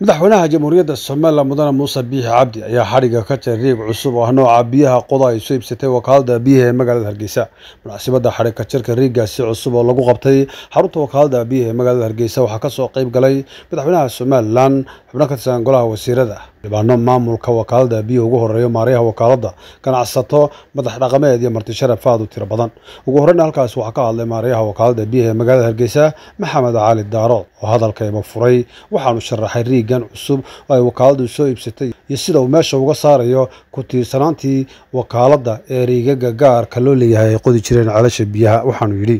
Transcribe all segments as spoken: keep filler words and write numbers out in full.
madaxweynaha jamhuuriyadda Soomaaliland mudane Muuse Biixi Cabdi ayaa xariga ka jaray riig cusub oo nooca biyaha qoda ay soo iibsatay wakaalada biyaha ee magaalada Hargeysa. Munaasabadda xariga jirka riigaasi cusub oo lagu qabtay xarunta wakaalada biyaha ee magaalada Hargeysa waxaa ka soo qayb galay madaxweynaha Soomaaliland, xubno ka tirsan golaha wasiirada, xubno maamulka wakaalada biyaha ugu horeeyo, mareeyaha wakaalada, ganacsato, madax dhaqameed iyo marti sharaf aad u tiro badan. Ugu horreyn halkaas waxaa ka hadlay mareeyaha wakaalada biyaha ee magaalada Hargeysa Maxamed Cali Daarood oo hadalkayba furay waxaanu sharaxay riig cusub ay wakaaladu soo iibsatay iyo sida uu meesha uga saarayo ku tiirsanaantii wakaalada ee riigaga gaarka loo leeyahay ay qodi jireen ceelasha biyaha. waxaanu yidhi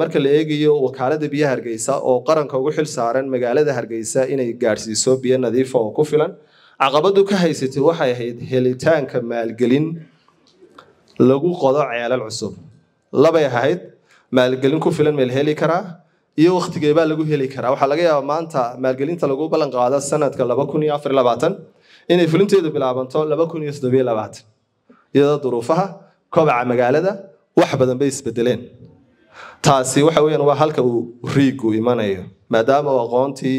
marka la eegayo wakaalada biyaha Hargeysa oo qaranka ugu xil saaran magaalada Hargeysa inay gaarsiiso biyo nadiif ah oo ku filan, caqabadu ka haysatay waxay ahayd helitaanka maalgelin lagu qodo ceelal cusub. Labay ahayd maalgelin ku filan meel heli karaa iyo waqtiga baa lagu heli karaa. Waxa laga yaabaa maanta maalgelinta lagu balan qaado sanadka laba kun iyo afar iyo labaatan inay fulinteedu bilaabanto laba kun iyo siddeed iyo labaatan iyadoo duruufaha kobaca magaalada wax badan bay isbedeleen. Taasi waxa weeyaan waa halka uu riigu imanayo, maadaama aqoontii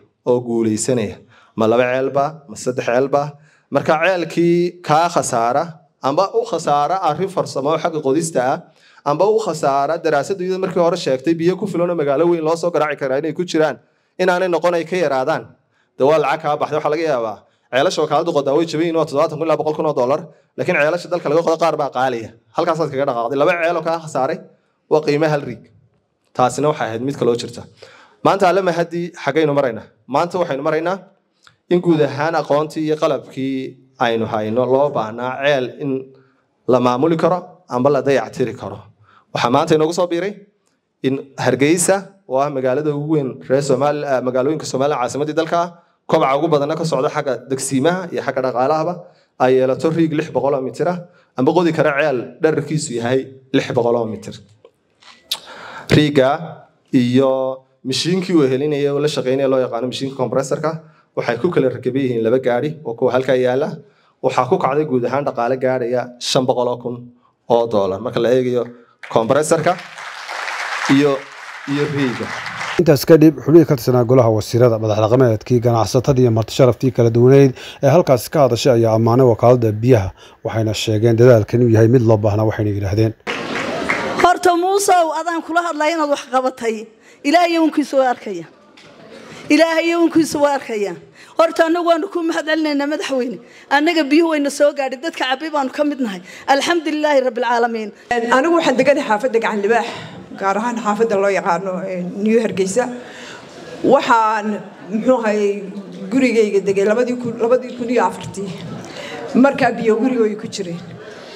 أو قولي سنة ما لبع عيال با مسدح عيال با مركع عيال كي كا خسارة أم بأو خسارة أعرف فرصة ما حق قديستها أم بأو خسارة دراسة دويدة مركب هرش شكتي بيكو فلون مقالوي لاسو قرعي كراني كوتشران إن أنا نقولنا كي رادان دوال عكها بحدو حلقيها با علاش وكالدو قدوي شبيه نوت ضاعت نقول لا بقول كنا دولار لكن علاش دل كلقو قدر قارب عالية هل كان صدق كنا قاضي لبع علاو كان خسارة وقيمة هالريك تحسنا وحيد ميت كلو شرته ما أنت علم هدي حاجين مرينا ما أنت وحين مرينا إن جود هانا قانتي يقلب كي أينو هاينو الله بعنا عيل إن لما مولي كره أم بلا ضيع تري كره وحمانته نقص صبيري إن هرجيسة ومجالده وين رئيس مال مجالوين كسمال عاصمة دلكا كم عقوب بدنا كسعودة حاجة دكسيمة يحكي رجالها با أي لا تري لح بقلام متره أم بقولي كره عيل در ركيسي هاي لح بقلام متر ريجا إياه مشين كيو هلين إياه ولا شقيني الله يقانو مشين كومبرسر كا وحكوك الركبيه اللي بجاري وكو هالكا يلا وحكوك على جودهان رقالة جاري يا شن بقلاكم أو دولار ما كلا يجيو كومبرسر كا يو يريجا. أنت سكدي حلول كتسنا جلها والسيرة بدها رقمها كي جناحصة هذه مرتشرف تيك لدونيد هالكا سكاد أشياء يا معنا وكالد بيها وحين الشجعان ده الكنية هاي مد لبها هنا وحين يجي هذين. هرتموسى وأذان كلها الله ينظر حقبت هاي إلى يوم كيسوار كيا. إلهي يمكن سوار خيّا، أرتانوا ونكون مهدلنا نمدحوين، أنا جبيه إنه سوق عددت كعبيبان وكمدناهي، الحمد لله رب العالمين. أنا وحد قال حافظك عن الباح، قارهان حافظ الله يعانو نيو هرجيسة، وحان محوهاي قري جاي قد جاي لبادي يكون لبادي يكون يعفرتي، مركبيه قري ويا كشري،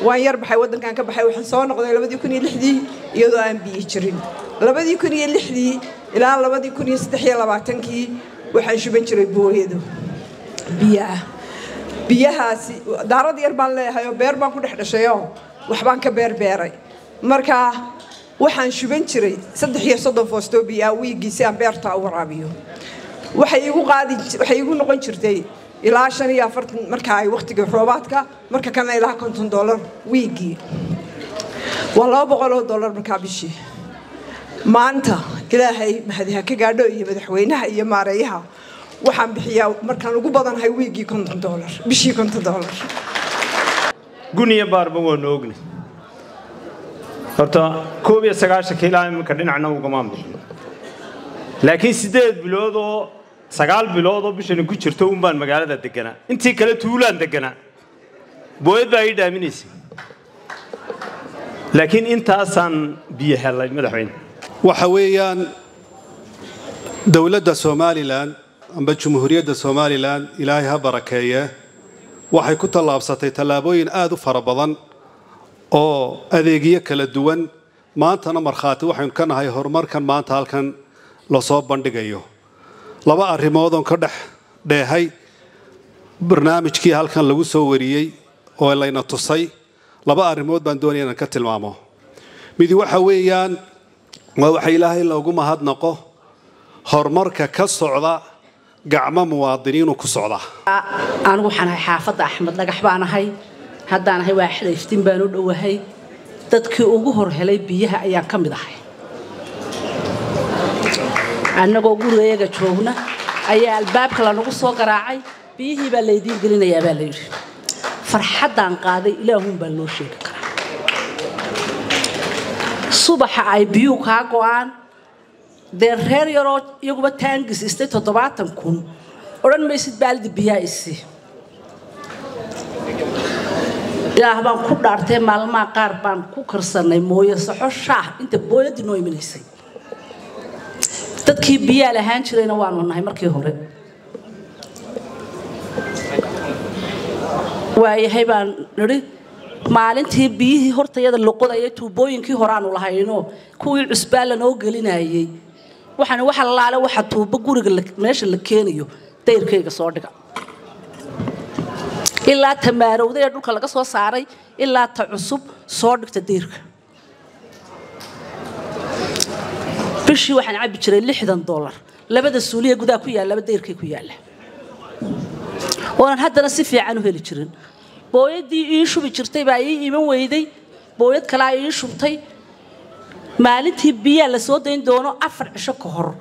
ويربح يودن كان كبح يحصان قدر لبادي يكون يلحدي يدوان بيشري، لبادي يكون يلحدي. إلا الله بدي يكون يستحيل الله تنكي وحنشوف بنشرب بوهيدو بياه بياه دارودي أربعة هاي بيربان كده إحنا شياو وحبان كبير بيري مركا وحنشوف بنشرب صدقية صدف وستو بياه ويجي سام بيرتا ورابيو وحيجو قاعد وحيجو نقنشرتي إلا عشان يافرت مركا وقت جفروباتك مركا كان إلا كنتن دولار ويجي والله بقوله دولار مركا بيشي مانتا إلهي هذه كجادو يمدحوينها يماريها وحن بحياة مركان وجبضن هاي ويجي كنت دولار بشي كنت دولار. جوني باربون نوجني. هرتا كوبي سجاش كيلا مكرين عنا وجمام بيش. لكن سدد بلادو سجال بلادو بيش نقول شرتهم بان مجالات دكنا. أنتي كله طولان دكنا. بويد بعيد أمينيسي. لكن أنت أصلا بيهلا مدحوين. وحويان دولة سوماليلاند أم بجمهورية سوماليلاند إلهها بركية وحي كتلاب ساتي تلابوين آدو فربضان أو أذيقية كالدوان ما أنت أنا مرخاتي وحي كان هاي هرمر كان ما أنت هالكن لصوب بندقيو لبا أرهموضون كردح دي هاي برنامجكي هالكان لغو سووريي oo layna tusay laba arimood baan doonayaa inaan ka tilmaamo mid waxa weeyaan waa waxa Ilaahay loogu mahadnaqo horumarka ka socda gacmo muwaadiniin ku socda anigu waxaan xaafada Axmed Dhagax baanahay haddaanahay waa xidhiftin baan u dhawahay dadkii ugu hor helay biyaha ayaa ka mid ahay anagoo gurigayga joogna ayaa albaabka la nagu soo garaacay biyihii baa leedin gelinayaa baa leeyri فرحتان قاضي إلهم بالنوشيك. صباح عيبيوك هاكوان درهر يروج يقبل تانجس استة طبعتهم كون ورن ميسد بالد بيايسي. يا هبان كود أرتي مال ما قاربان كوكرسناي مويه صحشة أنت بولد نوي منيسي. تدك بيا لهانش لنا وانو نهيمر كيهوري. way hayban niri maalintii biyi hortayada luqoday tuubooyinkii horaan u lahayno kuwii cusbaa la noo gelinayay waxaan waxa laala waxa tuubo guriga meesha la keenayo dayrkayga soo dhiga ilaa tamaarowday dhulka laga soo saaray ilaa ta cusub soo dhigta dayrka bishii waxaan cabbi jiray lixdan dollar labada suuliye gudaha ku yaal laba dayrkay ku yaal وأنا هذا نصيفي عنه هالشرين. بويد يشوف بشرتي بعيد يمين ويدي بويد كلا يشوف تي مالتي بيا لسودين دونه أفرع شكهر.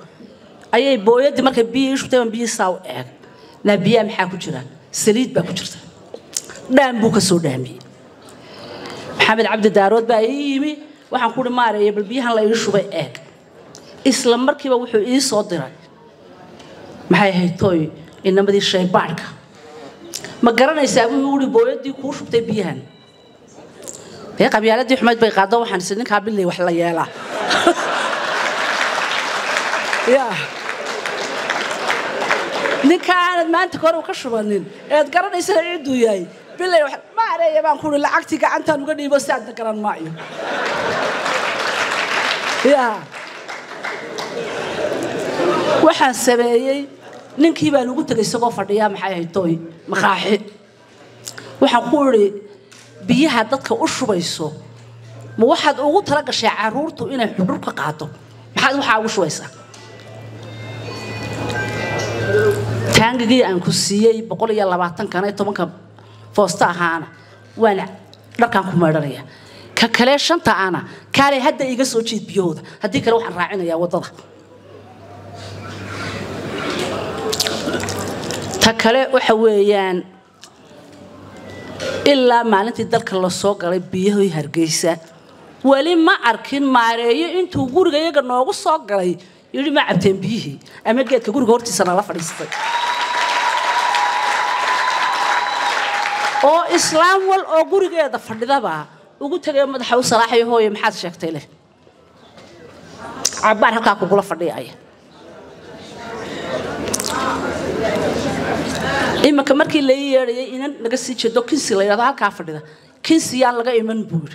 أيه بويد ما كبي يشوف تي من بيا ساو إيه. نبيا محاكو شرنا سليد بكوشرته. دام بوك سودامي. محمد عبد الدارود بعيد يمي وحنقول ما رأي بالبيا هلا يشوف إيه. إسلام مركب وحوي إيه صادرة. محي هاي توي إنما دي شيء بارك. ما قرنا يساوي ولي بولد يكوش بتبيهن. يا قبيلة دي حمد بيقاضوا وحنسنك قابلني وحلا يلا. يا نكان ما أنت كارو كشبانين. قرنا يساوي عدو ياي. بالله وح ما عليه ما نقول لا عكتك أنت نقول يبص عندك قرنا معي. يا وحسبي. نكي بالو قلت لي سقف الريام حياة توي مخاحي وحقولي بيها دتك أشرب يسوع ما واحد أقول ترى شعرورته إنه حبرك قاطه ما حد وحاوش ويسا تانجي أن كسية بقول يلا بعتن كنا يتومك فاستها أنا وأنا ركانكم مرية ككلاش أنت أنا كاري هدا يجلس وشيء بيود هديك روح الراعينا يا وضلا تكلي وحويان إلا مالنتي دلك الله صوّق على بيهوي هرجيسة ولي ما أركن ماريه أنتو جورج يجرنا وصوّق عليه يلي ما عبتن بيه أما جت كجورج هرتي سنة لفريستك أو إسلام وال أو جورج هذا فرد ذبا وقلت لي ما تحاول صلاحي هو يمحط شكتله عبارة كأكو كلا فردي أيه إما كمركي لير إن نقصي شدو كنسي لير هذا كافر ده كنسي يالله إيمان بور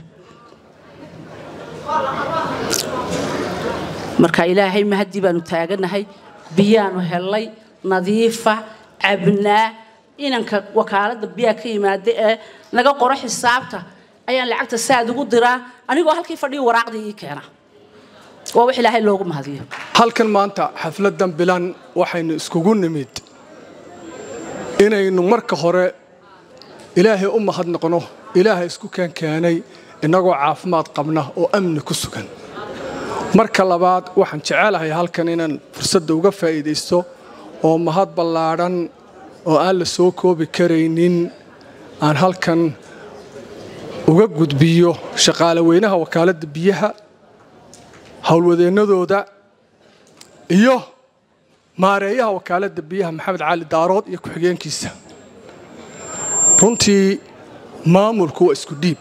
مركي إلهي مهدي بنو تاجرنا هاي بيانو هالله نظيفة عبنا إنك وكالة بياكي مادة نجا قرح السابتة أيان لعكت السعد وقدرة أنا يقول هالكي فردي وراق دي كنا ووحي إلهي لوجم هذه هالكن ما أنت حفلة دم بلان وحين سكون نميت إنه نمرك خرّ إلهي أمّ حد نقنه إلهي إسكو كان كاني النجوع عافمات قبنه وأمن كسكن مرك الله بعد وحن شعله هالكنين فرصد وقف إيديستو وأمّ حد بلارن وقال سوكو بكرينين عن هالكن وجود بيو شغال وينها وكالد بيها هالودين ذودا إيوه ماريها وكالد بيها محمد علي دارود يكو حقين كيسا رنتي ما ملكو اسكو ديب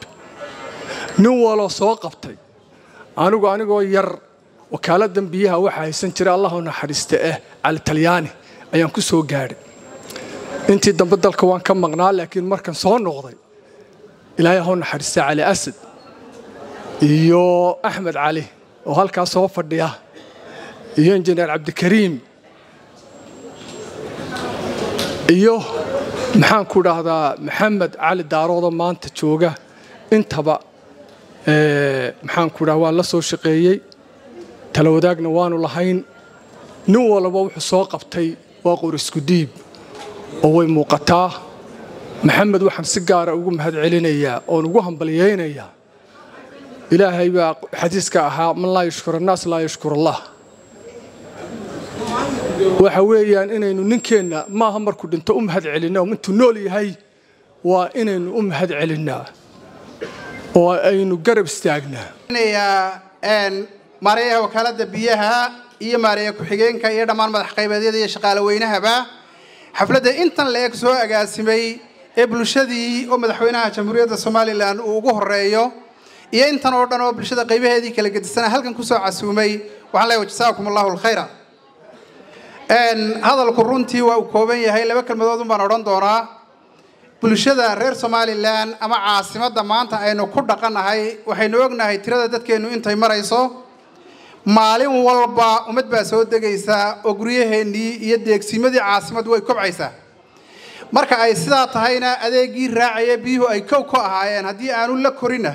نوالا سواقبتي عنوغو عنوغو ير وكالد بيها وحاي سنتري الله ونحرستئه على التلياني ايام كسو قاري انتي دم بدل كوان كم مغنى لكن مركن صون نغضي الهي هون حرستئه علي اسد يو احمد علي وهالكا صوفر دياه يو انجنير عبد الكريم إيوه maxaan ku dhahdaa maxamed cali daarooda maanta jooga intaba ee maxaan ku dhahdaa la soo shaqeeyay tala wadaagna waanu lahayn nin walba wuxuu soo qabtay waa qor isku diib oo way muuqataa maxamed waxaan si gaar ah ugu mahad celinayaa oo ugu hambaliyeynayaa ilaahay baa xadiiska ahaa man la yashkuru naas la yashkuru allah وحويان إنه ننكينا ما هم مركود أنت أم هذ علنا وأنت نولي هاي وإنه أم هذ علنا وإنه قرب استعجنا. يا إن مريها وكالد بيها هي مريها كحجين كيرد مار متحقيب هذه الشقالة وينها بقى حفلة ده أنت اللي يكسوها جاسمي قبل شدي أم دحوينها جمهورية الصوماليلاند وجوه الرئيو يا أنت نوردنا قبل شدي قيبة هذه كل قد السنة هل كان كسوة عسومي وعلى وجزاكم الله الخير. هذا الكورنتي وكوبي هاي لبكر مدوم بنورندورا بلشة رير سوماليلاند أما عاصمة دمانتا إنه كردا كان هاي وحينوجنا هاي ترى ذاتك إنه إنتي مريسو معلم والبا ومد بسود دقيسة أجريه هني يدك سيمدي عاصمة دوي كوبعيسة مركا أي سات هاينا أديجي راعي بيه أي كوكو هاي هدي أنا لك كورينا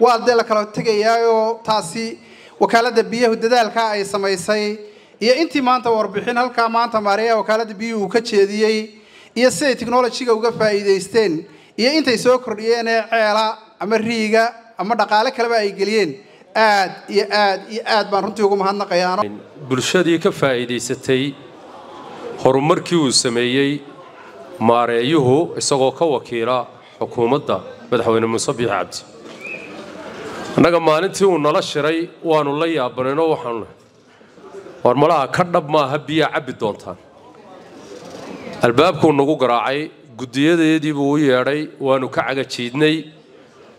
وأدلك لو تجيايو تاسي وكالد بيه وددالك أي سمايسي يا أنتي ما أنت وربحين هالكلام ما أنت ماريا وكالد بيو وكشيء ذي يا سيد تكنولوجيا وقفة يدستين يا أنتي سوكر يا أنا على أمريكا أما دقالة كلبا يجلين آد يا آد يا آد بنرتوكم هنا قيارة بالشدي كفة يدستي هرمركيو سميي ماريوه السقاق وكيرا حكومة دا بدحوين المصبي عبد أنا كمان أنتي ونلاش رأي وأنا الله يابرنا وحنا ورملا كذب ما هبية عبد دونتان الباب كون نجو قراعي قدية ذي دي بوي ياري ونكعج تشيدني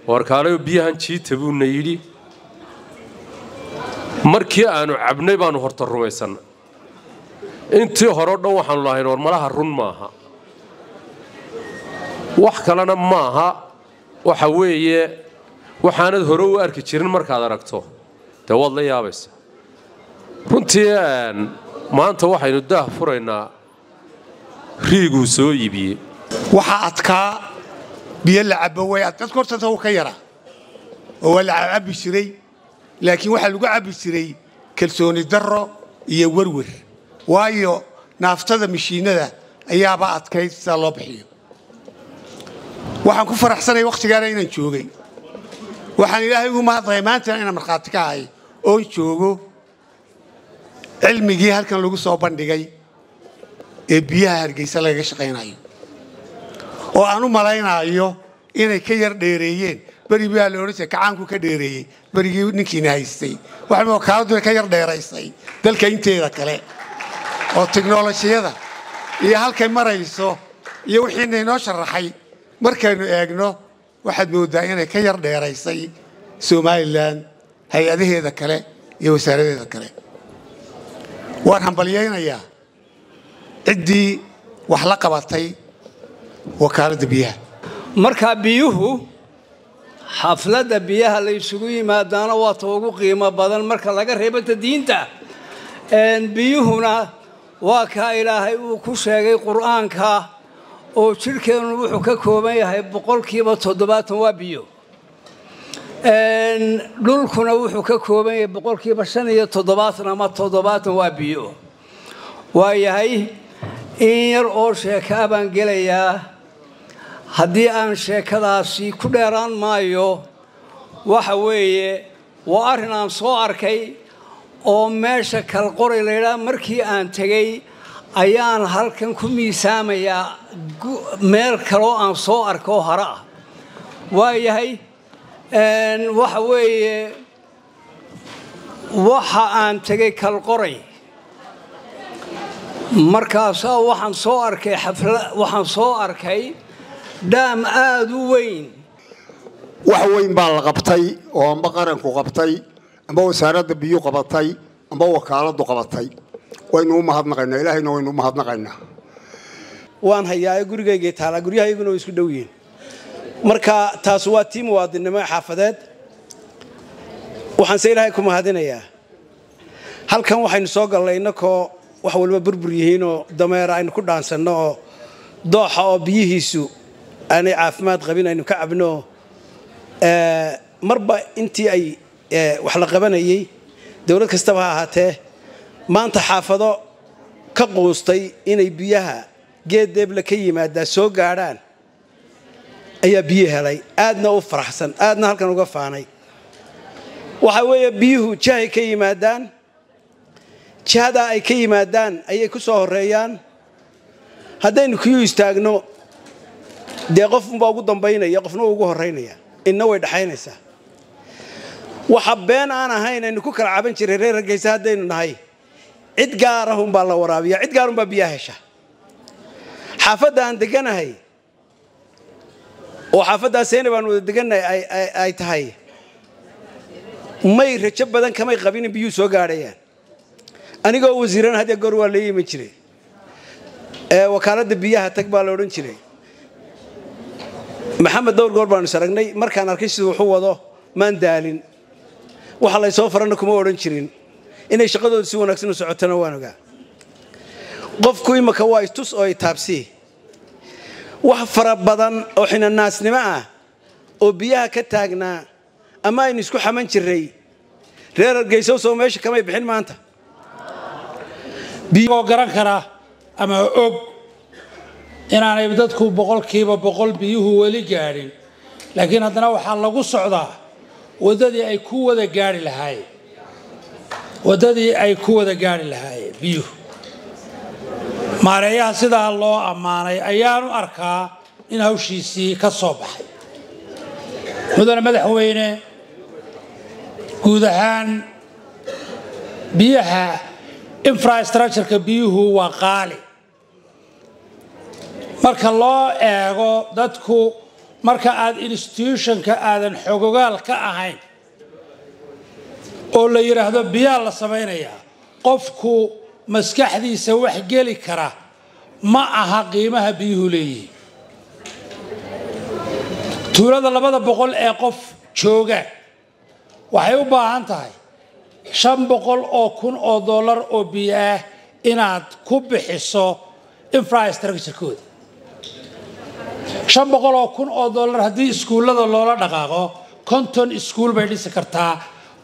وركالو بيهن تشيد تبون نيدي مركيا أنا عبني بانو هرت الرويسن أنت هرودنا وحنا الله ورملا هرون ماها وحكلنا ماها وحويه وحنا ذهرو أركشيرن مركادا ركتو تولى يا بس runtiyan maanta waxaynu daah furaynaa riiguu soo iibiye waxa adkaa biyo la cabo way adka korta soo ka yara oo la cabo shiray laakiin waxa lagu cabo shiray kalsooni darro iyo warwar waayo naaftada mishiinada ayaa ba adkaysa loo bixiyo waxaan ku faraxsanay waqtigaana inaan joogay waxaan ilaahay ugu mahadnay maanta inaan markhaati ka ahay oo joogo علمي هالكن لوجو صوبان دقي إبيها هرجيسة لقى شقينا أيوه وأنا ملاينا أيوه إني كير ديريين بري بيها لوريس كعنكو كديريين بري يودني كنايستي وحنا وكاردو كير ديريستي دل كين تيرا كله والتكنولوجيا هذا يهالكن مرة يسوع يوحينا نشر رحي مركنو إجنو واحد مودعين كير ديريستي سوماليلاند هي هذه هذا كله يوسر هذا كله وأنا أقول عدي وحلقة بطي وكارد بيها مركا بيوه حفلة بيها اللي يسوي ما دانا واتوقو قيمة بدل مركا لقا ريبة دينتا إن بيوهنا واكا إلهي وكوشاقي قرآنكا وشركة نروحو ككومي هاي بقول كيما تدبات وبيو إن لولكنا وحكاكومي بقول كي بسنة تضباطنا ما تضباطنا وابيو وياي إير أو شيكا بانجيليا هدي أن شيكا لاسي كدران مايو وحوي وأرنا صواركي أو ماشك القرى ليلا مركي أن تجي أيان هلكن كمي ساميا ميركرو أن صواركو هراء وياي أن وحوي وحا أن تجي كالقري مركز وحن صاركي حفلة وحن صاركي دام آدوين وحوي بالغبطي ومقارنك غبطي أبو سارد بيو غبطي أبو كارد غبطي وين هم هذنا غنا إلهي وين هم هذنا غنا وأنا هيا يقول جيت على قريه يقولوا يسكدوين مركا تاسواتي مواد النماء حافظات وحنسيلها يكون هذين يا هل كان وحين ساق الله إنكوا وحول ما بربريهينو دمير عين كل دانسنا dooxa oo biyihiisu aanay caafimaad qabin aynu ka cabno ee marba intii ay wax la qabanayay dawlad kastaba ha ahaatee maanta xaafado ka qoostay inay biyaha geedeeb la ka yimaada soo gaaraan ayaa biyo helay aadna u faraxsan aadna halkan uga faanay waxa weeye biyuhu jahay ka yimaadaan jahada ay ka yimaadaan ayay ku soo horeeyaan haddaynu ku istaagno de qofun baa ugu dambaynaya qofna ugu horeynaya inna way dhaxaynaysaa waxa been aan ahayn inaan ku kala caban jiray reer Hargaysa haddaynu nahay cid gaar ah baa la waraabiya cid gaar ah baa biyaha hesha xaafada aan deganahay oo xaafada seen baan wada deganahay ay ay ay tahay may rajo badan kamay qabin biyo soo gaarayaan aniga wasiiran hadii goor waa la yimi jiray ee wakaaladda biyaha tag baa la oran jiray محمد دور قربان سرقني مركان أركيس وحوضه من دالين وحلا يسافر أنكم أورنشرين إني شقدوا تسوون أكسنوا سعتنا وانوجا قف كوي مكواي توس أي تابسي وحفر بدن وحنا الناس نمعه وبيها كتاجنا أما ينسكو حمنشري رير الجيسوس وماشي كم يبحين ما أنت بيو قرن كرا أما أب inaan ay dadku boqolkiiba boqol biyuhu wali gaarin laakiin hadana waxa lagu socdaa wadadii ay ku wada gaari lahaay wadadii ay ku wada gaari lahaay biyuhu maareeyaha sida loo amaanay ayaan arkaa in hawshiisii ka soo baxay mudane madaxweyne guud ahaan biyaha infrastructure-ka biyuhu waa qaali marka loo eego dadku marka aad institution-ka aadan xogogaal ka ahayn oo la yiraahdo biyaa la sameynaya qofku maskaxdiisa wax geli kara ma aha qiimaha biyuhu leeyihiin tuulada labada boqol ee qof jooga waxay u baahan tahay shan boqol oo kun oo dollar oo biyo ah inaad ku bixiso infrastructure-kooda shan boqol oo kun oo dollar hadii iskuulada loola dhaqaaqo konton iskuul bay dhisi kartaa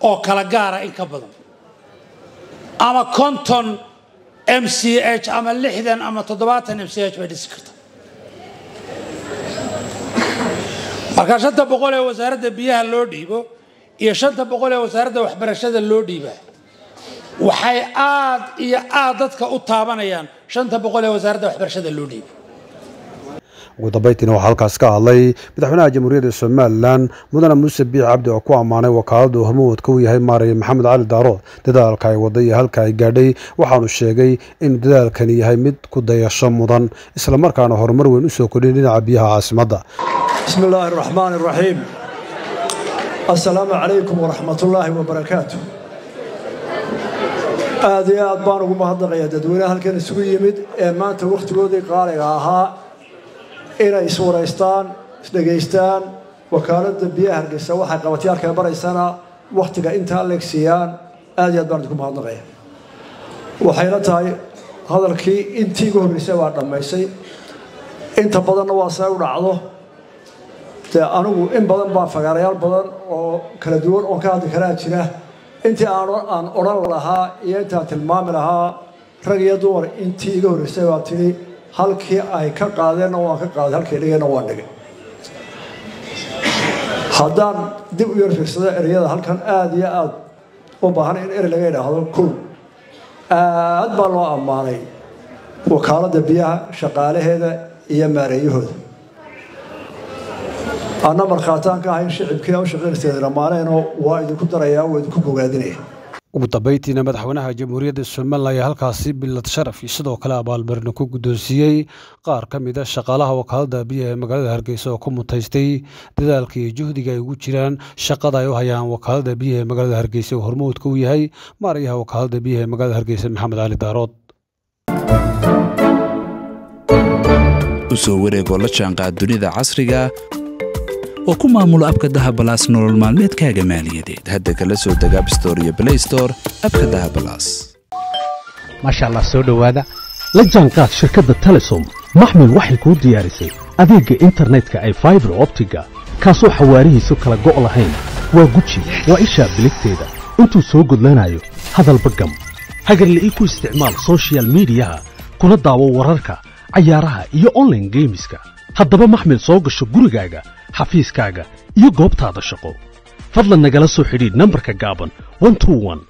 oo kala gaara in ka badan ama konton M C H ama lixdan ama toddobaatan M C H bay dhisi kartaa marka shanta boqol ee wasaaradda biyaha loo dhiibo iyo shanta boqol ee wasaaradda waxbarashada loo dhiiba waxay aad iyo aad dadka u taabanayaan shanta boqol ee wasaaradda waxbarashada loo dhiibo ودبيتنا وحلقاس كهالي مدحونا جمهورية الصوماليلاند مدن موسى بي عبد أكو عماني وكالد وهمود كوي هاي ماري محمد علي دارود ددالكاي ودي هالكاي قادي وحانو الشيقي إن ددالكاني هاي مد كودايا الشام مدن إسلام مركان هرمر ونسو كلين عبيها عاصمة بسم الله الرحمن الرحيم السلام عليكم ورحمة الله وبركاته آذيات بانو مهضغ يددونا هالكان سوي مد إيمان توقت قودي قالي آها إلى سوريستان، سلجيستان، وكانت بيها القصة واحد قوتيار كبر السنة وقت أنت ألكسيان أجد بردكم هذا غير. وحيرتها هذا الكي أنتي جوه بسوى لما يصير أنت بدن واسع ورعده. تأنو إن بدن بافقريال بدن وكردور وكاد كراتشنا أنت أنا أن أرى لها يأتي المام لها رجيدور أنتي جوه بسوى تري. halkii ay ka qaadeen oo ka qaad halkii dhigeen oo dhigay hadan dib u yarfisada ereyada halkan aad iyo aad u baahan in erey laga yiraahdo kul aad baa loo amaanay wakaaladda biyaha shaqaalaheeda iyo maareeyahooda ana marqaataanka ah shicibkii oo shaqeynayay ramaaneeno waa idinku darayaa oo idinku bogaadinaya ودبيتنا مدحونها جمهورية الصومالية هالكاسي بلاد شرف يسدو كلا بالبرنكو قدوسيي قار كميدا شقالها وكالدا بيها مقالدا هرقيسا وكموتايستي ددالكي جهديغا يوغو جيران شقادا يوهايان وكالدا بيها مقالدا هرقيسا وهرمود كويهاي ماريها وكالدا بيها مقالدا هرقيسا محمد علي دارود usoo ولا شانقا دونيدا عصريغا وكمامل أبكى ذهب بلاس نور المعلومات كاجمالية دي هذا كلاسو دجاب ستوري بلاي ستور أبكى ذهب بلاس ما شاء الله سودو هذا لجان كات شركة التلسوم محمد وحي كو دياريسي أديق إنترنت كأي فايبر أوبتيكا كاسو حواريه سوكالا قوة لهين وغوشي وإشا بلكتيدا انتو سوغد لنايو هذا البقم هاقر اللي إيكو استعمال سوشيال ميديا كولا داوو وراركا عيارها إيو أونلاين جيميسكا هادبا محمد سوغشو غوريقاقا حفيسكاقا إيو غوبتادا شقو فضلا نقالا سوحيدي نمبركا قابن واحد اثنين واحد